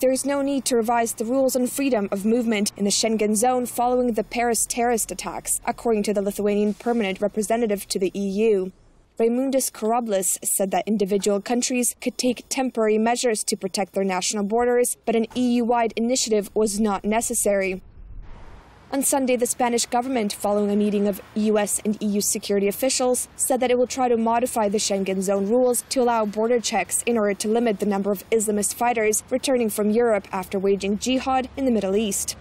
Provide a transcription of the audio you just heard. There is no need to revise the rules on freedom of movement in the Schengen zone following the Paris terrorist attacks, according to the Lithuanian permanent representative to the EU. Raimundas Karoblis said that individual countries could take temporary measures to protect their national borders, but an EU-wide initiative was not necessary. On Sunday, the Spanish government, following a meeting of US and EU security officials, said that it will try to modify the Schengen zone rules to allow border checks in order to limit the number of Islamist fighters returning from Europe after waging jihad in the Middle East.